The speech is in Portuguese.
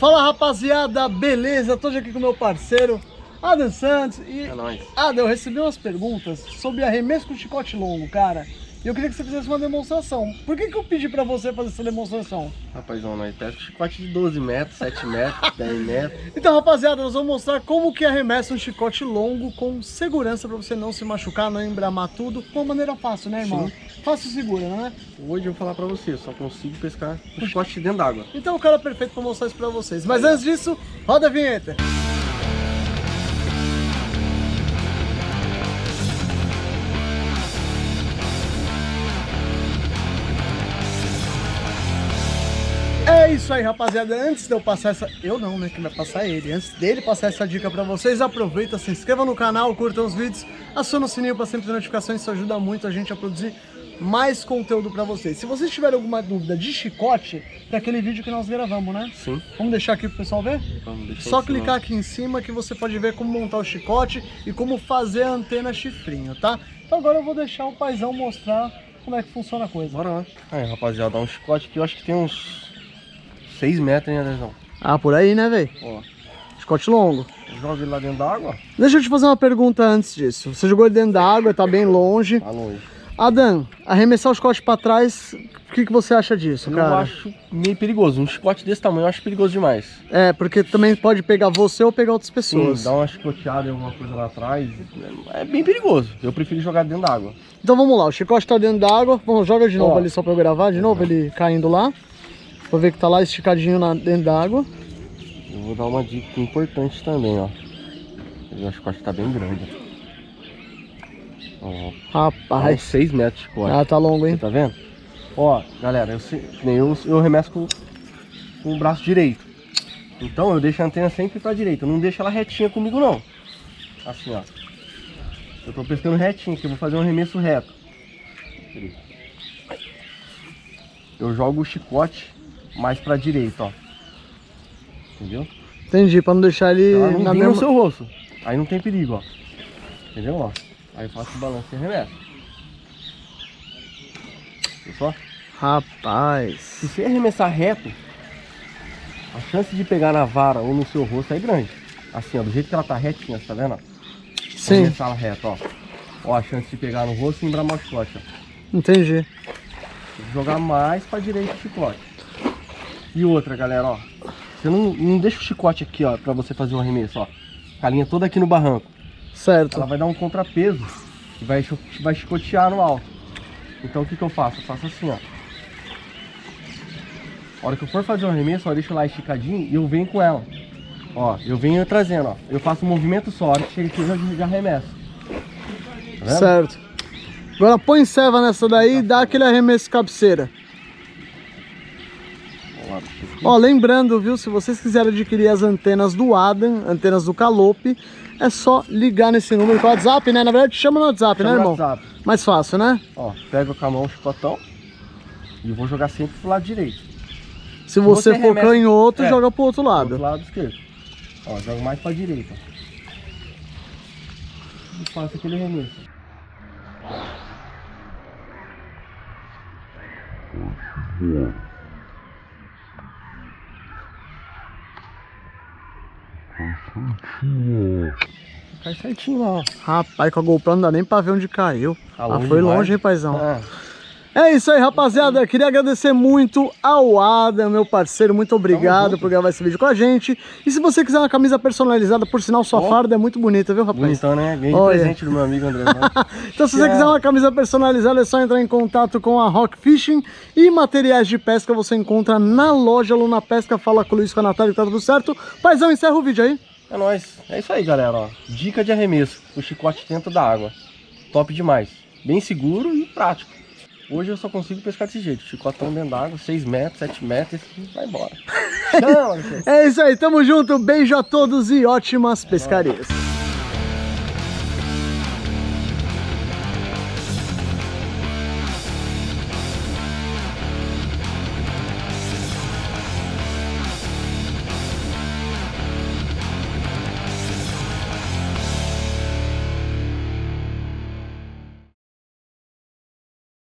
Fala rapaziada, beleza? Tô aqui com meu parceiro Adan Santos e... É nóis. Adan, eu recebi umas perguntas sobre arremesso com chicote longo, cara. E eu queria que você fizesse uma demonstração. Por que eu pedi pra você fazer essa demonstração? Rapazão, nós pescamos chicote de 12 metros, 7 metros, 10 metros. Então rapaziada, nós vamos mostrar como que arremessa um chicote longo com segurança pra você não se machucar, não embramar tudo. De uma maneira fácil, né irmão? Sim. Fácil e segura, né? Hoje eu vou falar pra você, eu só consigo pescar um chicote dentro d'água. Então o cara é perfeito pra mostrar isso pra vocês. Mas antes disso, roda a vinheta. É isso aí, rapaziada. Antes de eu passar essa... Eu não, né? Que vai passar ele. Antes dele passar essa dica pra vocês, aproveita, se inscreva no canal, curtam os vídeos, aciona o sininho pra sempre ter notificações. Isso ajuda muito a gente a produzir mais conteúdo pra vocês. Se vocês tiverem alguma dúvida de chicote, é aquele vídeo que nós gravamos, né? Sim. Vamos deixar aqui pro pessoal ver? Vamos. Só clicar aqui em cima que você pode ver como montar o chicote e como fazer a antena chifrinho, tá? Então agora eu vou deixar o paizão mostrar como é que funciona a coisa. Bora lá. Aí, rapaziada, um chicote que eu acho que tem uns... 6 metros, hein, Adesão? Ah, por aí, né, velho? Ó. Chicote longo. Joga ele lá dentro da água? Deixa eu te fazer uma pergunta antes disso. Você jogou ele dentro da água, tá bem longe. Tá longe. Adan, arremessar o chicote pra trás, o que você acha disso, cara? Eu acho meio perigoso. Um chicote desse tamanho eu acho perigoso demais. É, porque também pode pegar você ou pegar outras pessoas. Sim, dá uma chicoteada em alguma coisa lá atrás. É bem perigoso. Eu prefiro jogar dentro da água. Então vamos lá, o chicote tá dentro da água. Vamos, joga de novo ali só pra eu gravar. De novo ele caindo lá. Pra ver que tá lá esticadinho dentro d'água. Eu vou dar uma dica importante também, ó. Eu acho que o chicote tá bem grande. Ó, rapaz. Uns 6 metros de chicote. Ah, tá longo, hein? Você tá vendo? Ó, galera, eu arremesso com o braço direito. Então eu deixo a antena sempre pra direita. Eu não deixo ela retinha comigo, não. Assim, ó. Eu tô pescando retinho aqui. Eu vou fazer um arremesso reto. Eu jogo o chicote mais pra direita, ó. Entendeu? Entendi, pra não deixar ele... Ela não vira no seu rosto. Aí não tem perigo, ó. Entendeu, ó? Aí eu faço o balanço e arremesso. Viu só? Rapaz... Se você arremessar reto, a chance de pegar na vara ou no seu rosto é grande. Assim, ó, do jeito que ela tá retinha, tá vendo? Sim. Arremessar ela reto, ó. Ó, a chance de pegar no rosto e embramar o chicote, ó. Entendi. Tem que jogar mais pra direita o chicote. E outra, galera, ó, você não deixa o chicote aqui, ó, pra você fazer um arremesso, ó. Com a linha toda aqui no barranco. Certo. Ela vai dar um contrapeso e vai chicotear no alto. Então o que que eu faço? Eu faço assim, ó. A hora que eu for fazer um arremesso, ó, eu deixo lá esticadinho e eu venho com ela. Ó, eu venho trazendo, ó. Eu faço um movimento só, a hora que chega aqui eu já arremesso. Tá vendo? Certo. Agora põe serva nessa daí e dá aquele arremesso cabeceira. Ó, lembrando, viu, se vocês quiserem adquirir as antenas do Adan, antenas do Calope, é só ligar nesse número com o WhatsApp, né? Na verdade, chama no WhatsApp, chama, né, irmão? WhatsApp. Mais fácil, né? Ó, pega com a mão o chicotão e vou jogar sempre pro lado direito. Se você for canhoto, joga pro outro lado. Pro lado esquerdo. Ó, joga mais pra direita. E faço aquele remesso. Cai certinho lá, ó. Rapaz, com a GoPro não dá nem pra ver onde caiu. Tá longe, foi longe, hein, paizão? É isso aí, rapaziada. Queria agradecer muito ao Adan, meu parceiro. Muito obrigado por gravar esse vídeo com a gente. E se você quiser uma camisa personalizada, por sinal, sua farda é muito bonita, viu, rapaz? Bonitão, né? Ganhei de presente do meu amigo André. Então, se você quiser uma camisa personalizada, é só entrar em contato com a Rock Fishing. E materiais de pesca você encontra na loja Luna Pesca. Fala com o Luiz, com a Natália, que tá tudo certo. Paizão, encerra o vídeo aí. É nóis. É isso aí, galera, ó. Dica de arremesso. O chicote dentro da água. Top demais. Bem seguro e prático. Hoje eu só consigo pescar desse jeito. Chicotão dentro da água, 6 metros, 7 metros e vai embora. Não, é isso aí. Tamo junto. Beijo a todos e ótimas pescarias.